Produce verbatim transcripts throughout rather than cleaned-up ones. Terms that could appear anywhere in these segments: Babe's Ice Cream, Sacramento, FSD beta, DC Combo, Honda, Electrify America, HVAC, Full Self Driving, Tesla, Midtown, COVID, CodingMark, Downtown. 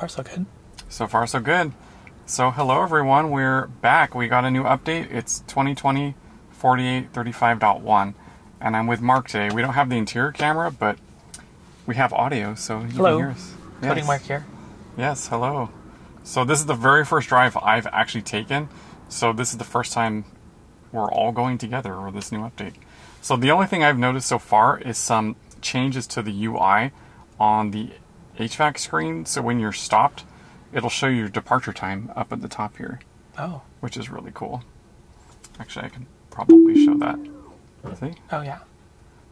far so good. So far so good. So hello everyone, we're back. We got a new update. It's twenty twenty forty-eight thirty-five point one, and I'm with Mark today. We don't have the interior camera, but we have audio, so you hello. Can hear us. Yes. Coding Mark here. Yes, hello. So this is the very first drive I've actually taken. So this is the first time we're all going together with this new update. So the only thing I've noticed so far is some changes to the U I on the H V A C screen. So when you're stopped, it'll show your departure time up at the top here. Oh. Which is really cool. Actually, I can probably show that. See? Oh, yeah.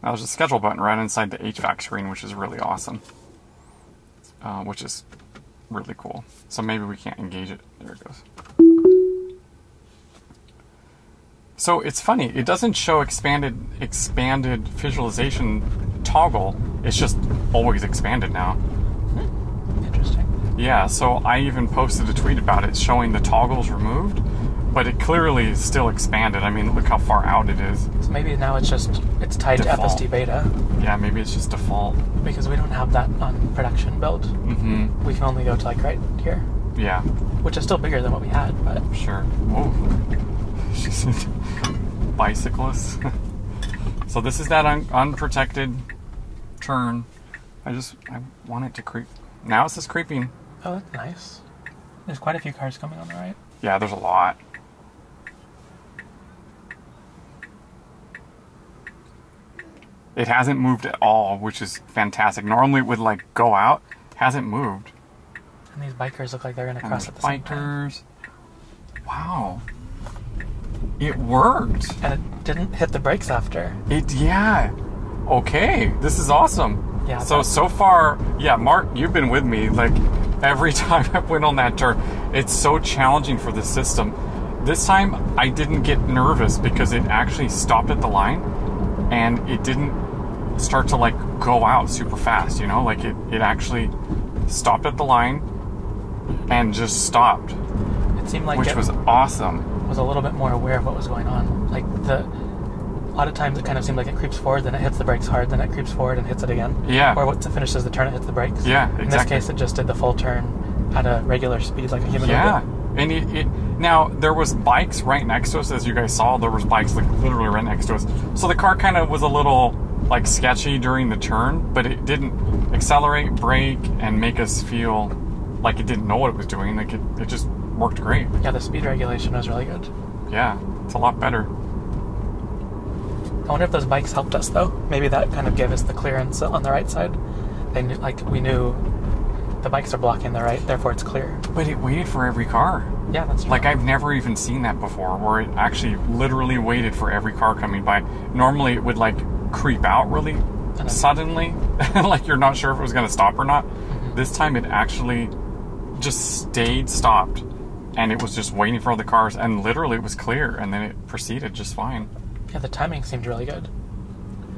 Now there's a schedule button right inside the H V A C screen, which is really awesome. Uh, which is really cool. So maybe we can't engage it. There it goes. So it's funny, it doesn't show expanded expanded visualization toggle. It's just always expanded now. Interesting. Yeah, so I even posted a tweet about it showing the toggles removed, but it clearly is still expanded. I mean, look how far out it is. So maybe now it's just, it's tied default. To F S D beta. Yeah, maybe it's just default. Because we don't have that on production build. Mm-hmm. We can only go to like right here. Yeah. Which is still bigger than what we had, but. Sure. Whoa. She's bicyclist. So this is that un unprotected turn. I just I want it to creep. Now it's just creeping. Oh, that's nice. There's quite a few cars coming on the right. Yeah, there's a lot. It hasn't moved at all, which is fantastic. Normally it would like go out. It hasn't moved. And these bikers look like they're gonna cross at the same time. Wow. It worked. And it didn't hit the brakes after. It, yeah. Okay, this is awesome. Yeah. So, so far, yeah, Mark, you've been with me. Like, every time I went on that turn, it's so challenging for the system. This time, I didn't get nervous because it actually stopped at the line and it didn't start to, like, go out super fast, you know? Like, it, it actually stopped at the line and just stopped. It seemed like it was awesome. Was a little bit more aware of what was going on. Like the, a lot of times it kind of seemed like it creeps forward, then it hits the brakes hard, then it creeps forward and hits it again. Yeah. Or once it finishes the turn, it hits the brakes. Yeah, exactly. In this case, it just did the full turn at a regular speed, like a human. Yeah. Would. And it, it now there was bikes right next to us, as you guys saw. There was bikes like literally right next to us. So the car kind of was a little like sketchy during the turn, but it didn't accelerate, brake, and make us feel like it didn't know what it was doing. Like it, it just. Worked great. Yeah, the speed regulation was really good. Yeah, it's a lot better. I wonder if those bikes helped us though. Maybe that kind of gave us the clearance on the right side. They knew, like we knew the bikes are blocking the right, therefore it's clear. But it waited for every car. Yeah, that's true. Like I've never even seen that before, where it actually literally waited for every car coming by. Normally it would like creep out really suddenly, like you're not sure if it was going to stop or not. Mm-hmm. This time it actually just stayed stopped. And it was just waiting for all the cars, and literally it was clear, and then it proceeded just fine. Yeah, the timing seemed really good.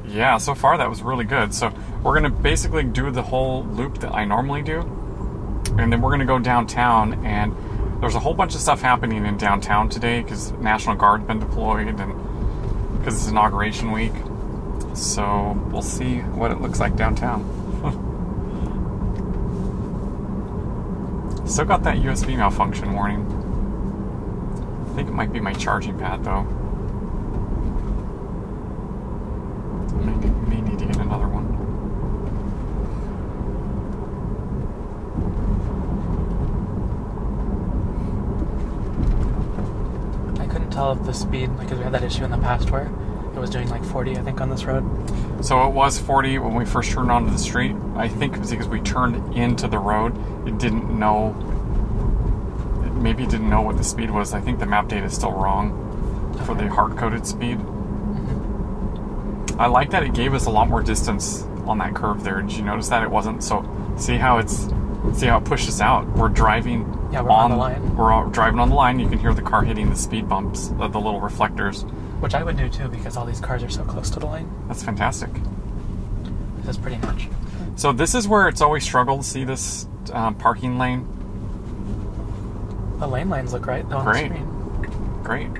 Yeah, so far that was really good. So we're going to basically do the whole loop that I normally do, and then we're going to go downtown, and there's a whole bunch of stuff happening in downtown today, because National Guard's been deployed, and because it's inauguration week. So we'll see what it looks like downtown. Still got that U S B malfunction warning. I think it might be my charging pad though. Maybe, may need to get another one. I couldn't tell if the speed, because we had that issue in the past where it was doing like forty, I think, on this road. So it was forty when we first turned onto the street. I think it was because we turned into the road. It didn't know, it maybe didn't know what the speed was. I think the map data is still wrong okay. for the hard-coded speed. Mm-hmm. I like that it gave us a lot more distance on that curve there. Did you notice that? It wasn't so, see how it's, see how it pushed us out. We're driving yeah, we're on, on the line. We're all, driving on the line. You can hear the car hitting the speed bumps, the, the little reflectors. Which I would do too, because all these cars are so close to the lane. That's fantastic. This is pretty much. So this is where it's always struggled to see this um, parking lane. The lane lines look right though Great. On the screen.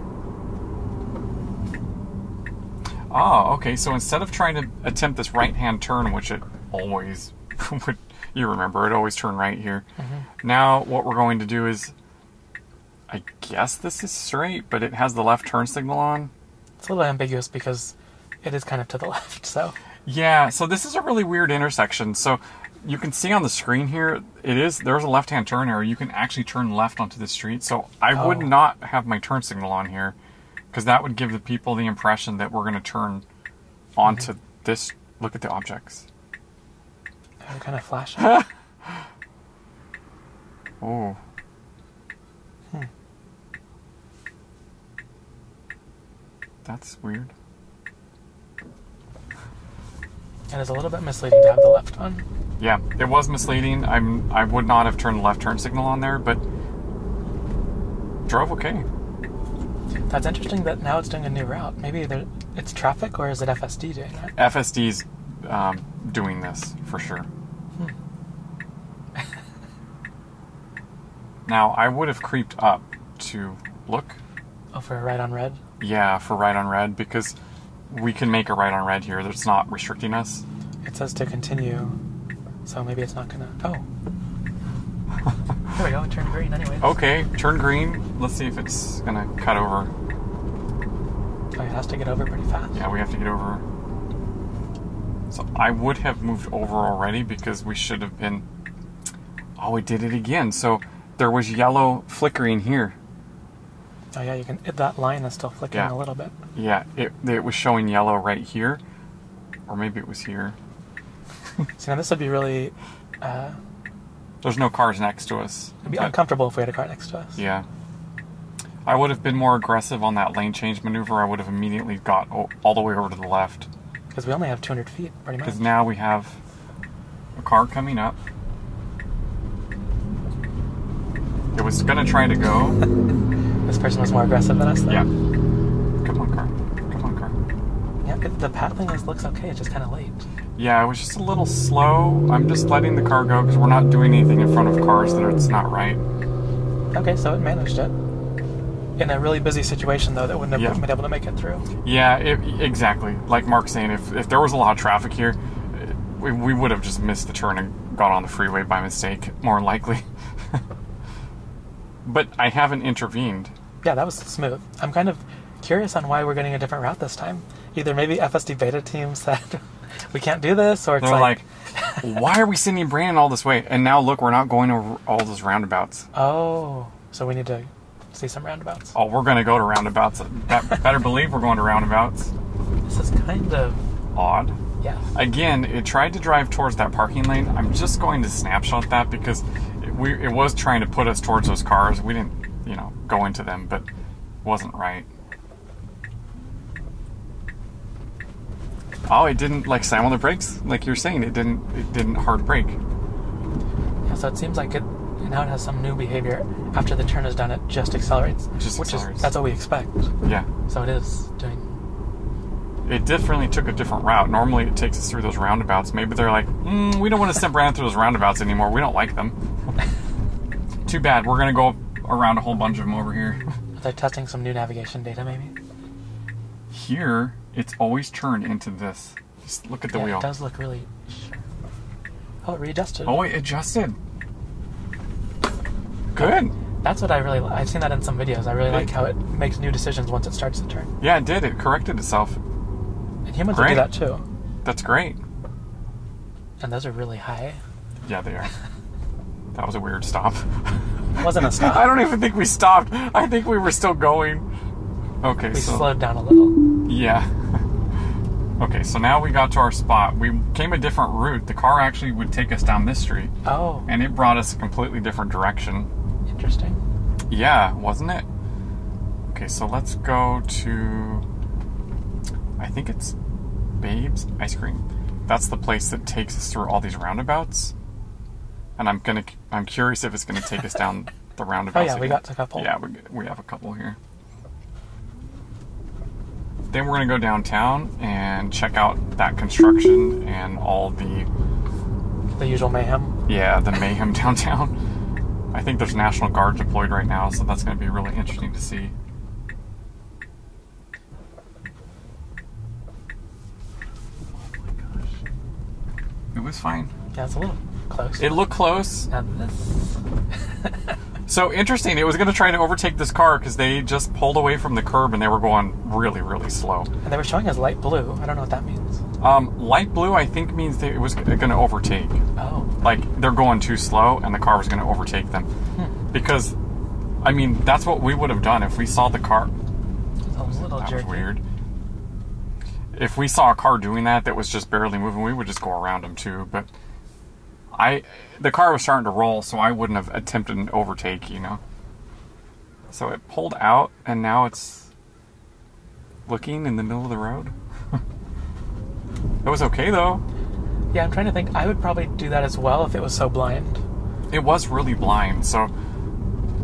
Great. Oh, okay. So instead of trying to attempt this right-hand turn, which it always would, you remember, it always turned right here. Mm-hmm. Now what we're going to do is, I guess this is straight, but it has the left turn signal on. It's a little ambiguous because it is kind of to the left, so. Yeah, so this is a really weird intersection. So you can see on the screen here, it is, there's a left-hand turn arrow. You can actually turn left onto the street. So I oh. would not have my turn signal on here because that would give the people the impression that we're going to turn onto mm-hmm. this. Look at the objects. I'm kind of flashing. Oh. Hmm. That's weird. And it's a little bit misleading to have the left on. Yeah, it was misleading. I'm, I would not have turned the left turn signal on there, but drove okay. That's interesting that now it's doing a new route. Maybe there, it's traffic, or is it F S D doing that? F S D's um, doing this, for sure. Hmm. Now, I would have creeped up to look. Oh, for a right on red? Yeah, for right on red, because we can make a right on red here. That's not restricting us. It says to continue, so maybe it's not gonna. Oh, there we go. Turn green, anyways. Okay, turn green. Let's see if it's gonna cut over. Oh, it has to get over pretty fast. Yeah, we have to get over. So I would have moved over already because we should have been. Oh, we did it again. So there was yellow flickering here. Oh yeah, you can. That line is still flickering yeah. a little bit. Yeah, it it was showing yellow right here, or maybe it was here. So now this would be really. Uh, There's no cars next to us. It'd be but, uncomfortable if we had a car next to us. Yeah, I would have been more aggressive on that lane change maneuver. I would have immediately got all the way over to the left. Because we only have two hundred feet, pretty much. Because now we have a car coming up. It was gonna try to go. This person was more aggressive than us, though. Yeah. Come on, car. Come on, car. Yeah, the paddling looks okay. It's just kind of late. Yeah, it was just a little slow. I'm just letting the car go because we're not doing anything in front of cars that it's not right. Okay, so it managed it. In a really busy situation, though, that wouldn't have yeah. been able to make it through. Yeah, it, exactly. Like Mark's saying, if, if there was a lot of traffic here, we, we would have just missed the turn and got on the freeway by mistake, more likely. But I haven't intervened. Yeah, that was smooth. I'm kind of curious on why we're getting a different route this time. Either maybe F S D beta team said, we can't do this, or it's They're like... like why are we sending Brandon all this way? And now, look, we're not going over all those roundabouts. Oh, so we need to see some roundabouts. Oh, we're going to go to roundabouts. That, better believe we're going to roundabouts. This is kind of... odd. Yeah. Again, it tried to drive towards that parking lane. I'm just going to snapshot that because it, we, it was trying to put us towards those cars. We didn't... you know, go into them, but wasn't right. Oh, it didn't like slam on the brakes, like you're saying. It didn't. It didn't hard brake. Yeah, so it seems like it now it has some new behavior. After the turn is done, it just accelerates. Just which accelerates. Is that's what we expect. Yeah. So it is doing. It definitely took a different route. Normally, it takes us through those roundabouts. Maybe they're like, mm, we don't want to send Brandon through those roundabouts anymore. We don't like them. Too bad. We're gonna go around a whole bunch of them over here. They're testing some new navigation data, maybe? Here, it's always turned into this. Just look at the yeah, wheel. It does look really... Oh, it readjusted. Oh, it adjusted. Good. Okay. That's what I really like. I've seen that in some videos. I really it, like how it makes new decisions once it starts to turn. Yeah, it did. It corrected itself. And humans great. do that, too. That's great. And those are really high. Yeah, they are. That was a weird stop. It wasn't a stop. I don't even think we stopped. I think we were still going. Okay, we so... We slowed down a little. Yeah. Okay, so now we got to our spot. We came a different route. The car actually would take us down this street. Oh. And it brought us a completely different direction. Interesting. Yeah, wasn't it? Okay, so let's go to... I think it's Babe's Ice Cream. That's the place that takes us through all these roundabouts. And I'm gonna. I'm curious if it's gonna take us down the roundabout. Oh yeah, again. We got a couple. Yeah, we we have a couple here. Then we're gonna go downtown and check out that construction and all the the usual mayhem. Yeah, the mayhem downtown. I think there's National Guard deployed right now, so that's gonna be really interesting to see. Oh my gosh, it was fine. Yeah, it's a little. close. It looked close. And this. So interesting. It was going to try to overtake this car because they just pulled away from the curb and they were going really, really slow. And they were showing us light blue. I don't know what that means. Um, light blue, I think, means they, it was going to overtake. Oh. Like, they're going too slow and the car was going to overtake them. Hmm. Because, I mean, that's what we would have done if we saw the car. A little that jerky. Was weird. If we saw a car doing that that was just barely moving, we would just go around them too. But I, the car was starting to roll, so I wouldn't have attempted an overtake, you know. So it pulled out, and now it's looking in the middle of the road. It was okay, though. Yeah, I'm trying to think. I would probably do that as well if it was so blind. It was really blind, so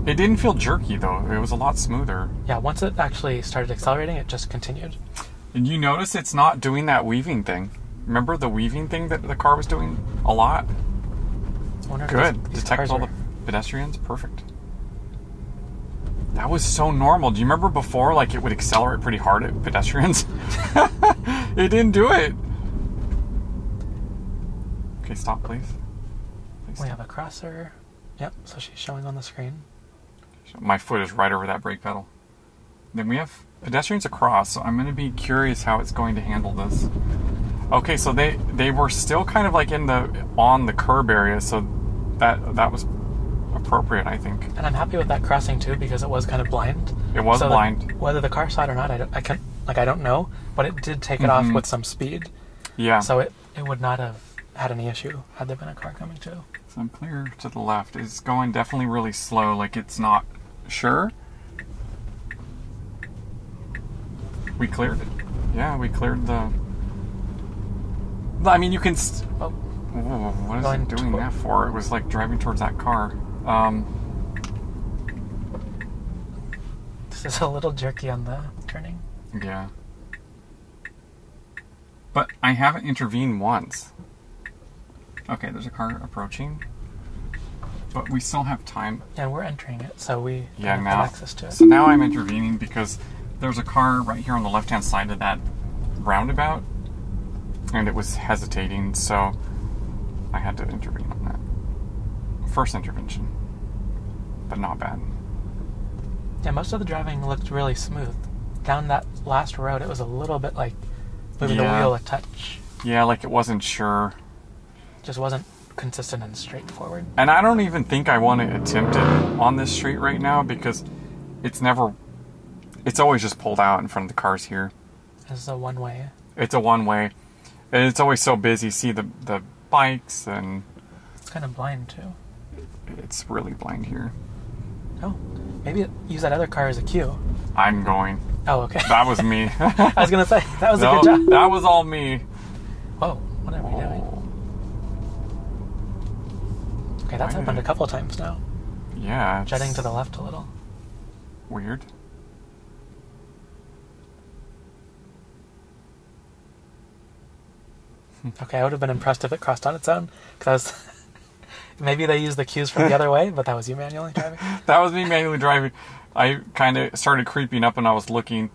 it didn't feel jerky, though. It was a lot smoother. Yeah, once it actually started accelerating, it just continued. And you notice it's not doing that weaving thing. Remember the weaving thing that the car was doing a lot? Good. Detects all the pedestrians. Perfect. That was so normal. Do you remember before, like, it would accelerate pretty hard at pedestrians? It didn't do it. Okay, stop, please. Please stop. We have a crosser. Yep, so she's showing on the screen. My foot is right over that brake pedal. Then we have pedestrians across, so I'm going to be curious how it's going to handle this. Okay, so they they were still kind of like in the on the curb area, so that that was appropriate, I think. And I'm happy with that crossing too, because it was kind of blind. It was so blind. Whether the car saw it or not, I don't, I can't, like I don't know, but it did take it mm-hmm. off with some speed. Yeah. So it it would not have had any issue had there been a car coming too. So I'm clear to the left. It's going definitely really slow. Like it's not sure. We cleared it. Yeah, we cleared the. I mean, you can. St oh, Whoa, what is it doing that for? It was like driving towards that car. Um, this is a little jerky on the turning. Yeah. But I haven't intervened once. Okay, there's a car approaching. But we still have time. Yeah, we're entering it, so we yeah, have now, access to it. So now I'm intervening because there's a car right here on the left-hand side of that roundabout. And it was hesitating, so I had to intervene on that. First intervention, but not bad. Yeah, most of the driving looked really smooth. Down that last road, it was a little bit like moving yeah. the wheel a touch. Yeah, like it wasn't sure. Just wasn't consistent and straightforward. And I don't even think I want to attempt it on this street right now because it's never, it's always just pulled out in front of the cars here. It's a one-way. It's a one-way. And it's always so busy. See the the bikes and. It's kind of blind too. It's really blind here. Oh, maybe use that other car as a cue. I'm going. Oh, okay. That was me. I was gonna say that was no, a good job. That was all me. Whoa! What are we oh. doing? Okay, that's Why happened a couple of times now. Yeah. It's jutting to the left a little. Weird. Okay, I would have been impressed if it crossed on its own, because maybe they used the cues from the other way, but that was you manually driving? That was me manually driving. I kind of started creeping up and I was looking.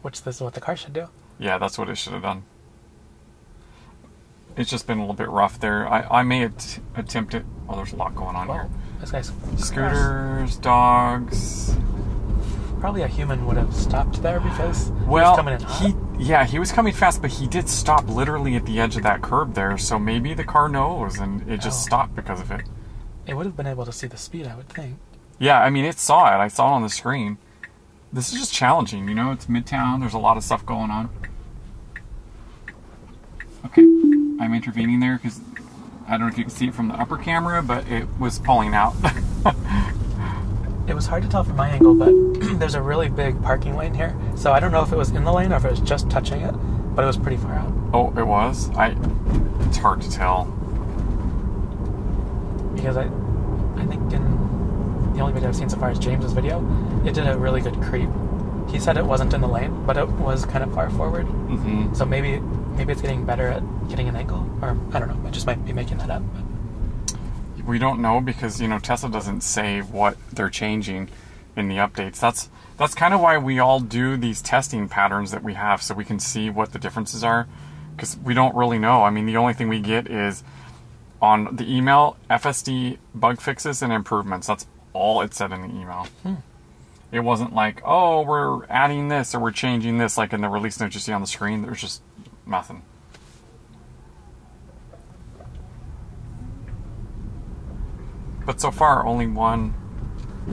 Which this is what the car should do. Yeah, that's what it should have done. It's just been a little bit rough there. I, I may at attempt it. Oh, there's a lot going on Whoa, here. This guy's Scooters, dogs. Probably a human would have stopped there because well, he was coming in hot. Yeah, he was coming fast, but he did stop literally at the edge of that curb there, so maybe the car knows, and it just oh. stopped because of it. It would have been able to see the speed, I would think. Yeah, I mean, it saw it. I saw it on the screen. This is just challenging, you know? It's midtown. There's a lot of stuff going on. Okay, I'm intervening there because I don't know if you can see it from the upper camera, but it was pulling out. It was hard to tell from my angle, but there's a really big parking lane here, so I don't know if it was in the lane or if it was just touching it, but it was pretty far out. Oh, it was? I. It's hard to tell. Because I I think in the only video I've seen so far is James's video, it did a really good creep. He said it wasn't in the lane, but it was kind of far forward, mm-hmm. so maybe maybe it's getting better at getting an angle, or I don't know, I just might be making that up. But. We don't know because, you know, Tesla doesn't say what they're changing in the updates. That's that's kind of why we all do these testing patterns that we have so we can see what the differences are because we don't really know. I mean, the only thing we get is on the email, F S D bug fixes and improvements. That's all it said in the email. Hmm. It wasn't like, oh, we're adding this or we're changing this, like in the release notes you see on the screen. There's just nothing. But so far, only one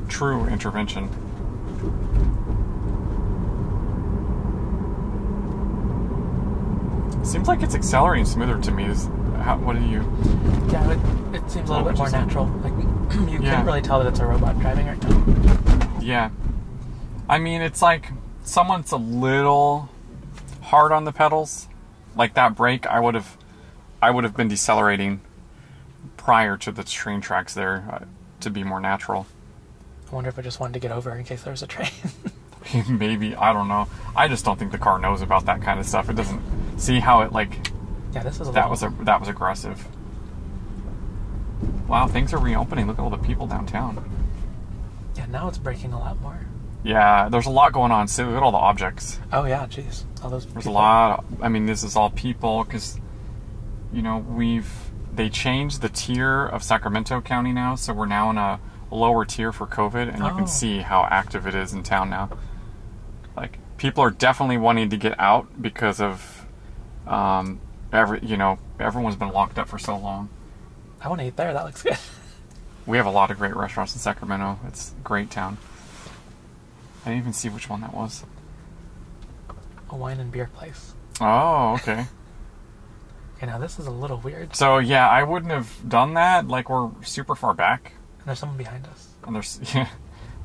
true intervention. Seems like it's accelerating smoother to me. Is how, what do you? Yeah, it, it seems a little bit more natural. Like you yeah. can't really tell that it's a robot driving right now. Yeah, I mean it's like someone's a little hard on the pedals. Like that brake, I would have, I would have been decelerating prior to the train tracks there uh, to be more natural. I wonder if I just wanted to get over in case there was a train. Maybe, I don't know. I just don't think the car knows about that kind of stuff. It doesn't see how it like. Yeah, this was a that was a, that was aggressive. Wow, things are reopening. Look at all the people downtown. Yeah, now it's breaking a lot more. Yeah, there's a lot going on. See, look at all the objects. Oh yeah, jeez, all those. There's people. a lot. Of, I mean, this is all people because, you know, we've they changed the tier of Sacramento County now, so we're now in a lower tier for COVID, and oh. you can see how active it is in town now. Like people are definitely wanting to get out because of, um, every you know everyone's been locked up for so long. I want to eat there. That looks good. We have a lot of great restaurants in Sacramento. It's a great town. I didn't even see which one that was. A wine and beer place. Oh, okay. Okay, now this is a little weird. So yeah, I wouldn't have done that. Like we're super far back. And there's someone behind us. And there's yeah,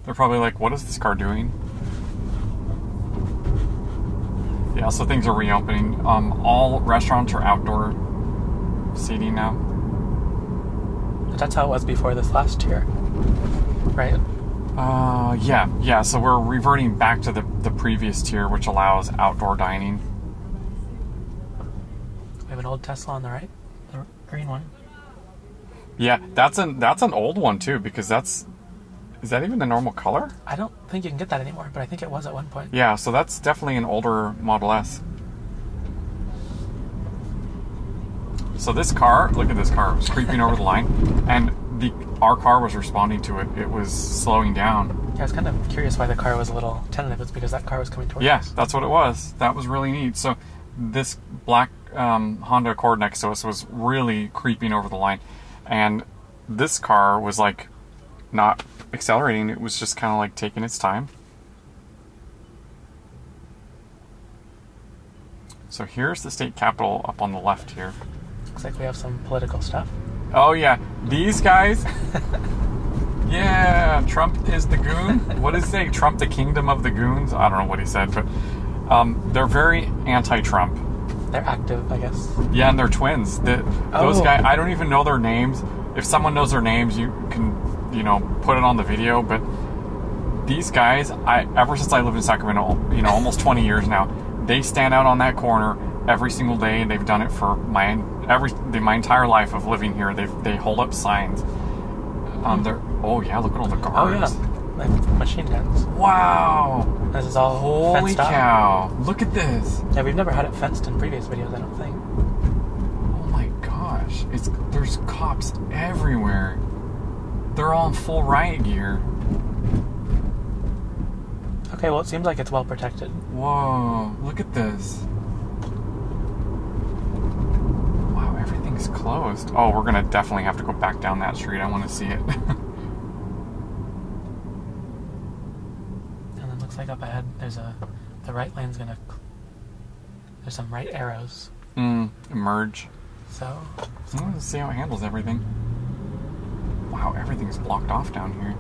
they're probably like, what is this car doing? Yeah, so things are reopening. Um, all restaurants are outdoor seating now. That's how it was before this last year, right? Uh, yeah, yeah. So we're reverting back to the, the previous tier, which allows outdoor dining. We have an old Tesla on the right, the green one. Yeah, that's an that's an old one too, because that's. Is that even a normal color? I don't think you can get that anymore, but I think it was at one point. Yeah, so that's definitely an older Model S. So this car, look at this car, it was creeping over the line, and the our car was responding to it. It was slowing down. Yeah, I was kind of curious why the car was a little tentative. It's because that car was coming towards yeah, us. Yeah, that's what it was. That was really neat. So this black um, Honda Accord next to us was really creeping over the line, and this car was like not... accelerating. It was just kind of like taking its time. So here's the state capitol up on the left here. Looks like we have some political stuff. Oh yeah, these guys. Yeah, Trump is the goon. What did he say? Trump the kingdom of the goons? I don't know what he said, but um, they're very anti-Trump. They're active, I guess. Yeah, and they're twins. The, oh. Those guys, I don't even know their names. If someone knows their names, you can... you know, put it on the video, but these guys, I ever since I lived in Sacramento, you know, almost twenty years now, they stand out on that corner every single day, and they've done it for my every my entire life of living here. They they hold up signs. Um, they're oh yeah, look at all the guards. Oh yeah, like machine guns. Wow, this is all holy fenced cow! Up. Look at this. Yeah, we've never had it fenced in previous videos, I don't think. Oh my gosh, it's there's cops everywhere. They're all in full riot gear. Okay, well, it seems like it's well protected. Whoa, look at this. Wow, everything's closed. Oh, we're gonna definitely have to go back down that street. I wanna see it. And it looks like up ahead, there's a, the right lane's gonna, there's some right arrows. Mm, emerge. So. I wanna see how it handles everything. Wow, everything is blocked off down here.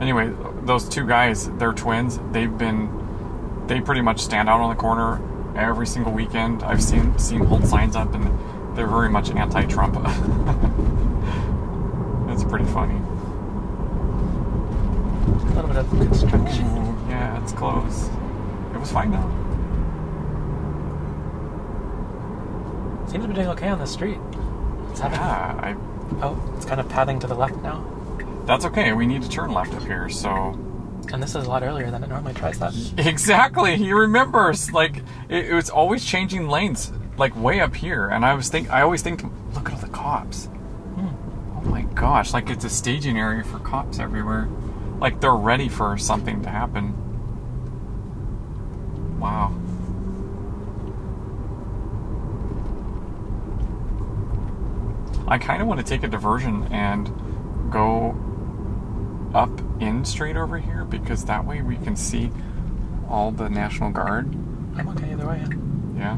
Anyway, those two guys, they're twins. They've been, they pretty much stand out on the corner every single weekend. I've seen, seen hold signs up, and they're very much anti-Trump. That's pretty funny. A little bit of construction. Ooh, yeah, it's close. It was fine though. Seems to be doing okay on the street. Yeah, I, oh, it's kind of pathing to the left now. That's okay. We need to turn left up here, so... And this is a lot earlier than it normally tries that. Exactly. He remembers. Like, it, it's always changing lanes. like way up here, and I was think I always think, look at all the cops. Hmm. Oh my gosh, like it's a staging area for cops everywhere. Like they're ready for something to happen. Wow. I kind of want to take a diversion and go up in straight over here, because that way we can see all the National Guard. I'm okay either way. Yeah.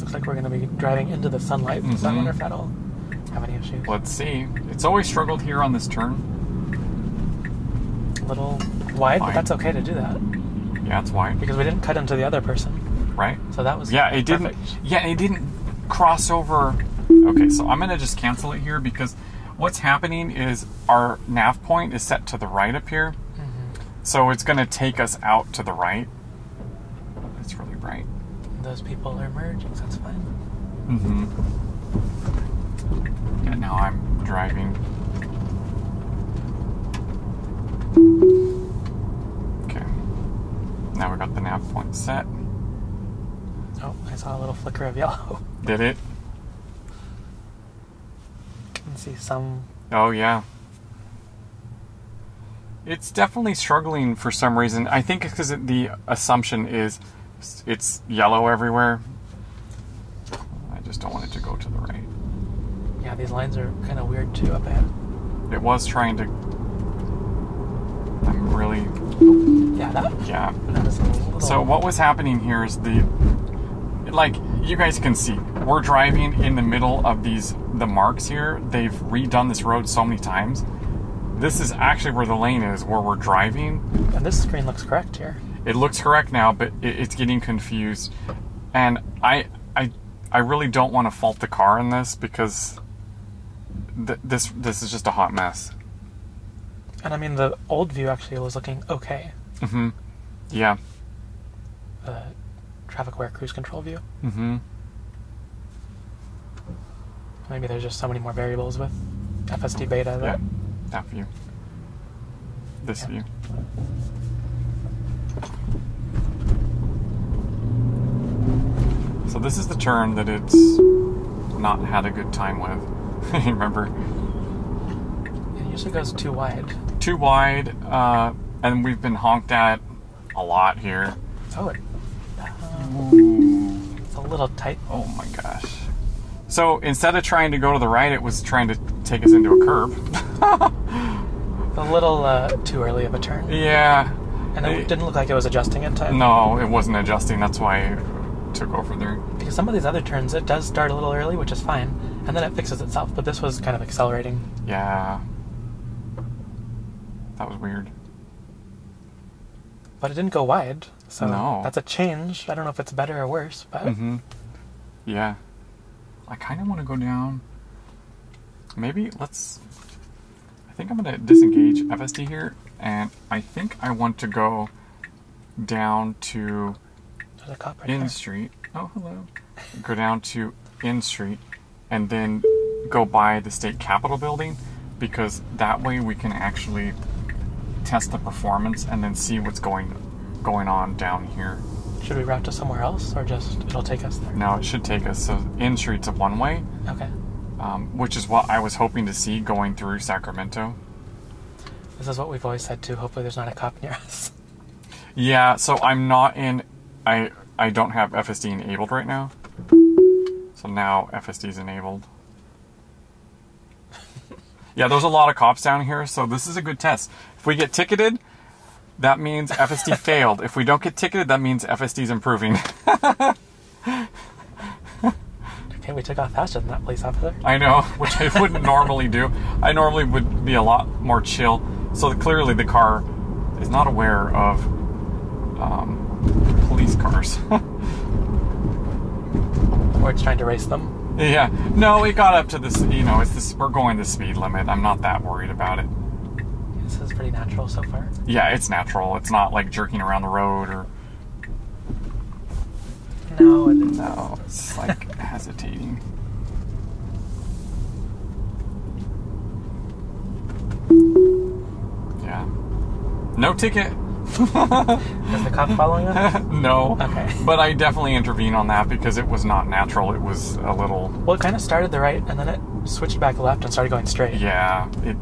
Looks like we're going to be driving into the sunlight. Mm-hmm. So I wonder if that'll have any issues. Let's see. It's always struggled here on this turn. A little wide, fine, but that's okay to do that. Yeah, it's wide. Because we didn't cut into the other person. Right. So that was, yeah, it perfect. didn't yeah it didn't cross over. Okay, so I'm gonna just cancel it here, because what's happening is our nav point is set to the right up here, mm-hmm. so it's gonna take us out to the right. It's really bright. Those people are merging. That's fine. Mm-hmm. And now I'm driving. Okay. Now we got the nav point set. Oh, I saw a little flicker of yellow. Did it? You can see some... Oh, yeah. It's definitely struggling for some reason. I think it's because the assumption is it's yellow everywhere. I just don't want it to go to the right. Yeah, these lines are kind of weird, too, up ahead. It was trying to... I'm really... Yeah, that? Yeah. That is a little... So what was happening here is the... Like, you guys can see, we're driving in the middle of these, the marks here. They've redone this road so many times. This is actually where the lane is, where we're driving. And this screen looks correct here. It looks correct now, but it, it's getting confused. And I, I, I really don't want to fault the car in this, because th this, this is just a hot mess. And I mean, the old view actually was looking okay. Mm-hmm. Yeah. Uh, traffic aware cruise control view. Mm-hmm. Maybe there's just so many more variables with F S D beta. That... Yeah, that view. This yeah. view. So this is the turn that it's not had a good time with. Remember? It usually goes too wide. Too wide, uh, and we've been honked at a lot here. Oh, it Ooh. It's a little tight. Oh my gosh. So instead of trying to go to the right, it was trying to take us into a curb. A little uh, too early of a turn. Yeah. And it, it didn't look like it was adjusting in time. No, it wasn't adjusting. That's why I took over there. Because some of these other turns, it does start a little early, which is fine. And then it fixes itself. But this was kind of accelerating. Yeah. That was weird. But it didn't go wide. So no. That's a change. I don't know if it's better or worse, but... Mm-hmm. Yeah. I kind of want to go down. Maybe let's... I think I'm going to disengage F S D here, and I think I want to go down to... There's a cop right in there. Street. Oh, hello. Go down to In Street, and then go by the State Capitol building, because that way we can actually test the performance and then see what's going on. going on down here. Should we route to somewhere else, or just it'll take us there? No, it should take us. So In Street's a one way. Okay. Um, which is what I was hoping to see going through Sacramento. This is what we've always said too. Hopefully there's not a cop near us. Yeah, so I'm not in, I, I don't have F S D enabled right now. So now F S D's enabled. Yeah, there's a lot of cops down here, so this is a good test. If we get ticketed, that means F S D failed. If we don't get ticketed, that means F S D's improving. Okay, we took off faster than that police officer. I know, which I wouldn't normally do. I normally would be a lot more chill. So clearly the car is not aware of um, police cars. Or it's trying to race them. Yeah. No, it got up to this, you know, it's this, we're going the speed limit. I'm not that worried about it. This is pretty natural so far. Yeah, it's natural. It's not like jerking around the road or... No, it isn't. No, it's like hesitating. Yeah. No ticket. Is the cop following us? No. Okay. But I definitely intervened on that because it was not natural. It was a little... Well, it kind of started the right and then it switched back left and started going straight. Yeah. It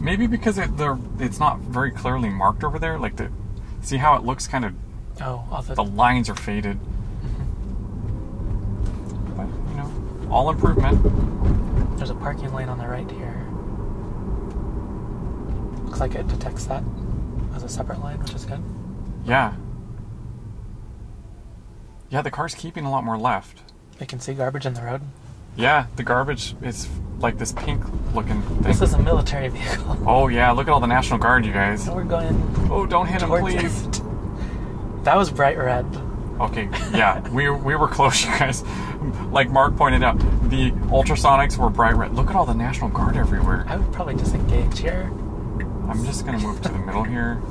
Maybe because it, the, it's not very clearly marked over there. Like, the, see how it looks kind of... Oh, all the... The lines are faded. But, you know, all improvement. There's a parking lane on the right here. Looks like it detects that as a separate line, which is good. Yeah. Yeah, the car's keeping a lot more left. They can see garbage in the road. Yeah, the garbage is like this pink looking thing. This is a military vehicle. Oh yeah, look at all the National Guard, you guys. So we're going... Oh, don't hit him, please. It. That was bright red. Okay, yeah, we, we were close, you guys. Like Mark pointed out, the ultrasonics were bright red. Look at all the National Guard everywhere. I would probably disengage here. I'm just going to move to the middle here.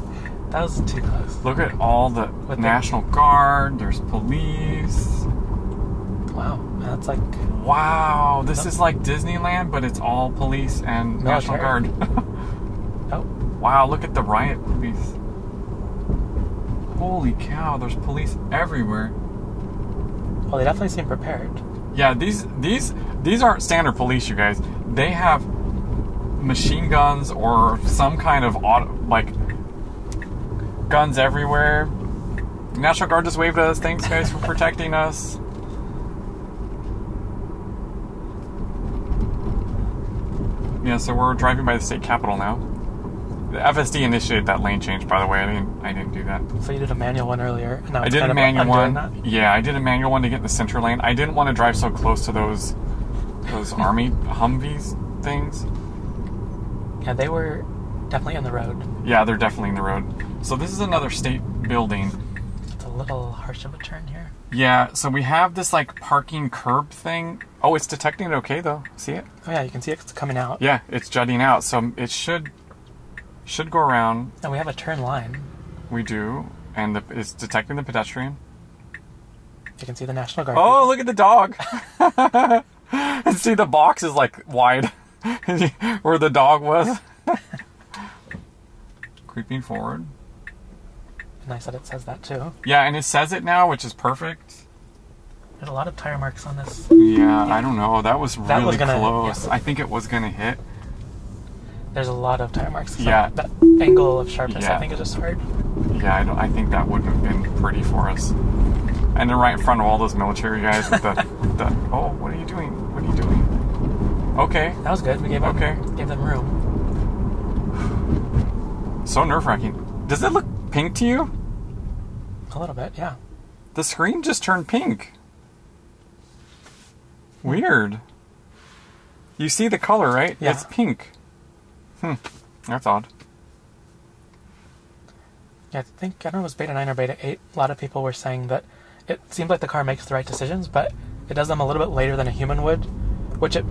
That was too close. Look at all the With National the... Guard. There's police. Wow, that's like... Wow, this nope. is like Disneyland, but it's all police and Military. National Guard. Oh. Wow, look at the riot police. Holy cow, there's police everywhere. Well, they definitely seem prepared. Yeah, these these these aren't standard police, you guys. They have machine guns or some kind of auto, like guns everywhere. National Guard just waved at us. Thanks, guys, for protecting us. Yeah, so we're driving by the state capitol now. The F S D initiated that lane change, by the way. I didn't. I didn't do that. So you did a manual one earlier. And I did a manual one. Yeah, I did a manual one to get in the center lane. I didn't want to drive so close to those, those army Humvees things. Yeah, they were definitely on the road. Yeah, they're definitely in the road. So this is another state building. It's a little harsh of a turn here. Yeah. So we have this like parking curb thing. Oh, it's detecting it okay though. See it? Oh yeah, you can see it. It's coming out. Yeah, it's jutting out. So it should. Should go around. And we have a turn line. We do. And the, it's detecting the pedestrian. You can see the National Guard. Oh, people. Look at the dog. And see, the box is like wide where the dog was. Creeping forward. Nice that it says that too. Yeah, and it says it now, which is perfect. There's a lot of tire marks on this. Yeah, yeah. I don't know. That was really that was gonna, close. Yeah. I think it was going to hit. There's a lot of tire marks. Yeah. That angle of sharpness, yeah. I think, is just hard. Yeah, I, don't, I think that wouldn't have been pretty for us. And then right in front of all those military guys with the, the... Oh, what are you doing? What are you doing? Okay. That was good. We gave them, okay. gave them room. So nerve-wracking. Does it look pink to you? A little bit, yeah. The screen just turned pink. Weird. You see the color, right? Yeah. It's pink. Hmm, that's odd. Yeah, I think, I don't know if it was beta nine or beta eight, a lot of people were saying that it seems like the car makes the right decisions, but it does them a little bit later than a human would, which it,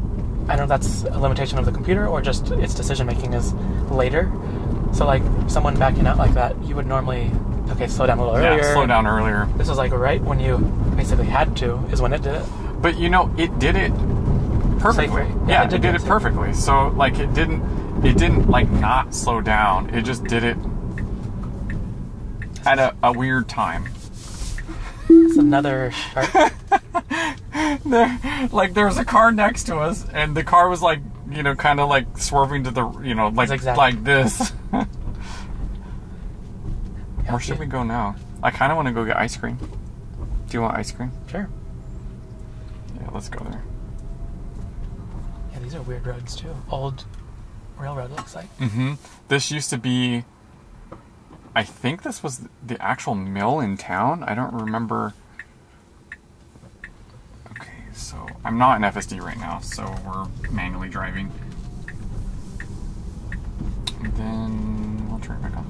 I don't know if that's a limitation of the computer or just its decision-making is later. So, like, someone backing out like that, you would normally, okay, slow down a little yeah, earlier. Yeah, slow down earlier. This was, like, right when you basically had to is when it did it. But, you know, it did it perfectly. Safely. Yeah, yeah, it did, it, did it perfectly. So, like, it didn't... It didn't, like, not slow down. It just did it at a, a weird time. It's another shark. there, like, there was a car next to us, and the car was, like, you know, kind of, like, swerving to the, you know, like, exactly. like this. Where yeah, should yeah. we go now? I kind of want to go get ice cream. Do you want ice cream? Sure. Yeah, let's go there. Yeah, these are weird roads, too. Old... railroad looks like. Mm-hmm. This used to be, I think this was the actual mill in town. I don't remember. Okay, so I'm not in F S D right now, so we're manually driving. And then we'll turn it back on.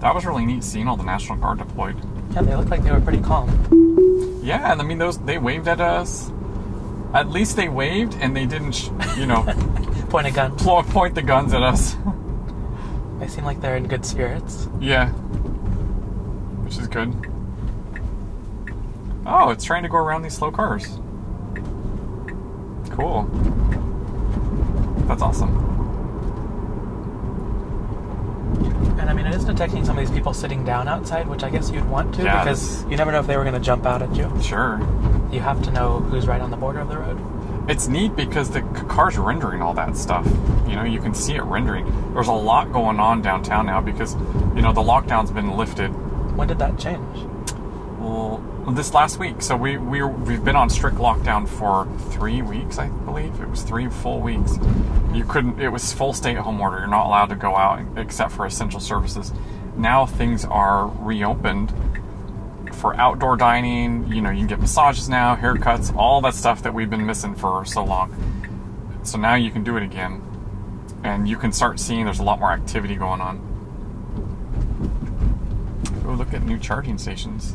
That was really neat seeing all the National Guard deployed. Yeah, they looked like they were pretty calm. Yeah, and I mean those they waved at us. At least they waved and they didn't, sh you know. Point a gun. Point the guns at us. They seem like they're in good spirits. Yeah. Which is good. Oh, it's trying to go around these slow cars. Cool. That's awesome. And I mean, it is detecting some of these people sitting down outside, which I guess you'd want to, yeah, because you never know if they were going to jump out at you. Sure. You have to know who's right on the border of the road. It's neat because the car's rendering all that stuff. You know, you can see it rendering. There's a lot going on downtown now because, you know, the lockdown's been lifted. When did that change? Well, this last week. So we, we, we've been on strict lockdown for three weeks, I believe. It was three full weeks. You couldn't, it was full stay-at-home order. You're not allowed to go out except for essential services. Now things are reopened for outdoor dining. You know, you can get massages now, haircuts, all that stuff that we've been missing for so long. So now you can do it again, and you can start seeing there's a lot more activity going on. Oh, look at new charging stations.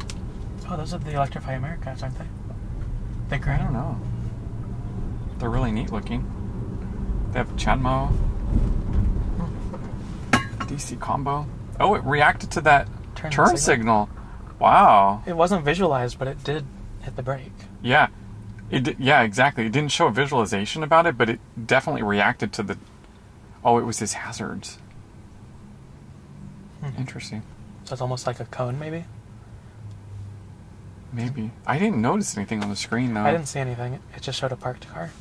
Oh, those are the Electrify America, aren't they? They're great. I don't know. They're really neat looking. They have Chanmo, D C Combo. Oh, it reacted to that turn, turn signal. signal. Wow. It wasn't visualized, but it did hit the brake. Yeah. It did, yeah, exactly. It didn't show a visualization about it, but it definitely reacted to the... Oh, it was his hazards. Hmm. Interesting. So it's almost like a cone, maybe? Maybe. I didn't notice anything on the screen, though. I didn't see anything. It just showed a parked car.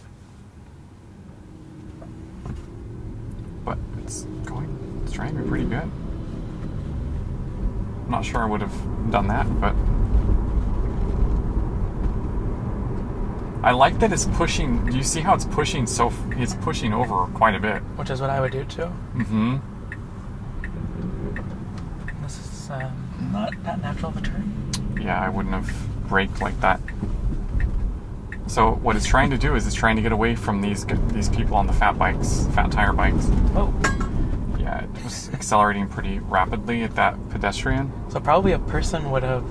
But it's going... It's trying to be pretty good. I'm not sure I would have done that, but I like that it's pushing. Do you see how it's pushing? So it's pushing over quite a bit, which is what I would do too. Mm-hmm. This is uh, not that natural of a turn. Yeah, I wouldn't have braked like that. So what it's trying to do is it's trying to get away from these these people on the fat bikes, fat tire bikes. Oh. Yeah, it was accelerating pretty rapidly at that pedestrian. So probably a person would have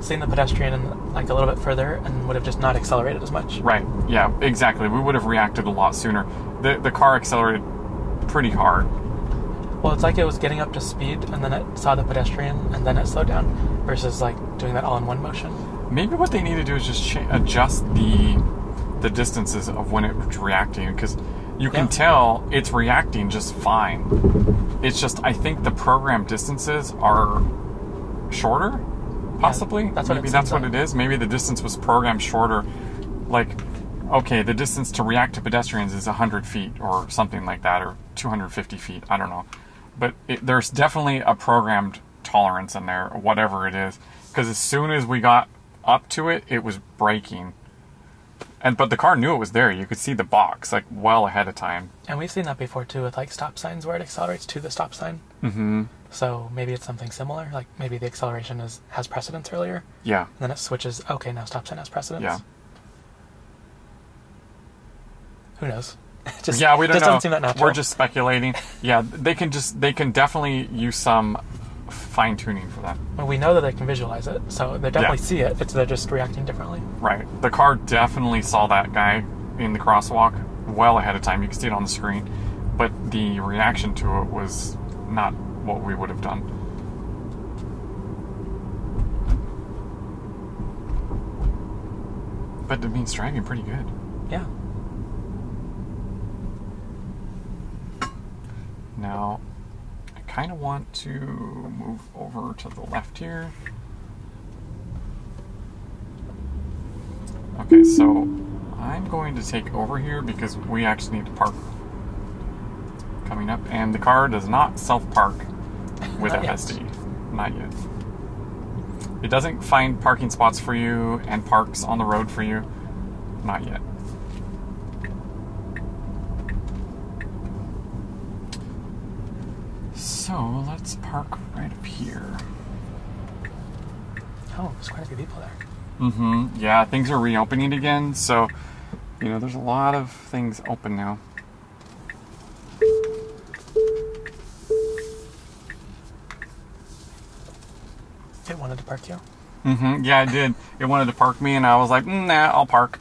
seen the pedestrian and, like, a little bit further and would have just not accelerated as much. Right, yeah, exactly. We would have reacted a lot sooner. The, the car accelerated pretty hard. Well, it's like it was getting up to speed and then it saw the pedestrian and then it slowed down versus, like, doing that all in one motion. Maybe what they need to do is just cha- adjust the, the distances of when it was reacting, because... You can yeah. tell it's reacting just fine. It's just, I think the program distances are shorter, possibly. Yeah, that's what Maybe that's what like. it is. Maybe the distance was programmed shorter. Like, okay, the distance to react to pedestrians is one hundred feet or something like that, or two hundred fifty feet. I don't know. But it, there's definitely a programmed tolerance in there, whatever it is. Because as soon as we got up to it, it was braking. And, but the car knew it was there. You could see the box, like, well ahead of time. And we've seen that before, too, with, like, stop signs where it accelerates to the stop sign. Mm-hmm. So maybe it's something similar. Like, maybe the acceleration is has precedence earlier. Yeah. And then it switches, okay, now stop sign has precedence. Yeah. Who knows? just, yeah, we don't just know. Doesn't seem that natural. We're just speculating. Yeah, they can just, they can definitely use some fine-tuning for that. Well, we know that they can visualize it, so they definitely yeah. see it. It's they're just reacting differently. Right. The car definitely saw that guy in the crosswalk well ahead of time. You can see it on the screen, but the reaction to it was not what we would have done. But it means driving pretty good. Yeah. Now... I kind of want to move over to the left here. Okay, so I'm going to take over here because we actually need to park coming up, and the car does not self-park with F S D. Not yet. It doesn't find parking spots for you and parks on the road for you. Not yet. So let's park right up here. Oh, there's quite a few people there. Mm-hmm. Yeah, things are reopening again, so you know there's a lot of things open now. It wanted to park you? Mm-hmm. Yeah, it did. It wanted to park me, and I was like, nah, I'll park.